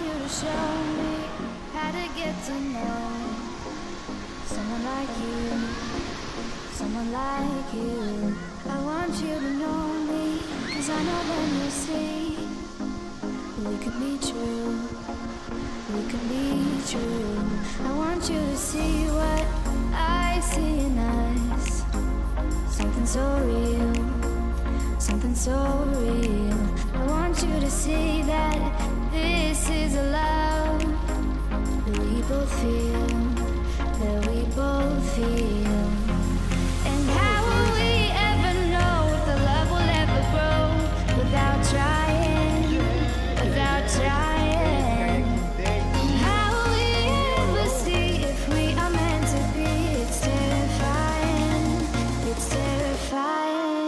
you to show me how to get to know someone like you, someone like you. I want you to know me, 'cause I know when you see we could be true, we could be true. I want you to see what I see in us, something so real, something so real. I want you to see that this is a love that we both feel, that we both feel. And how will we ever know if the love will ever grow without trying, without trying? How will we ever see if we are meant to be? It's terrifying, it's terrifying.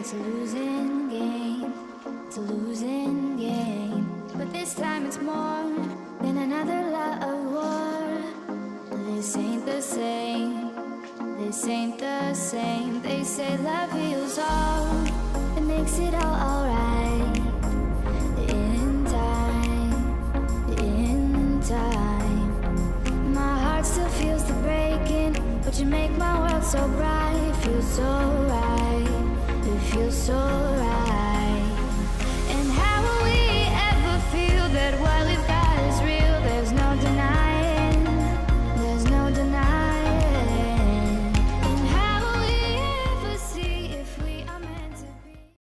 It's a losing game, it's a losing game. But this time it's more than another lot of war. This ain't the same, this ain't the same. They say love heals all, it makes it all alright. In time, in time. My heart still feels the breaking, but you make my world so bright. Feel so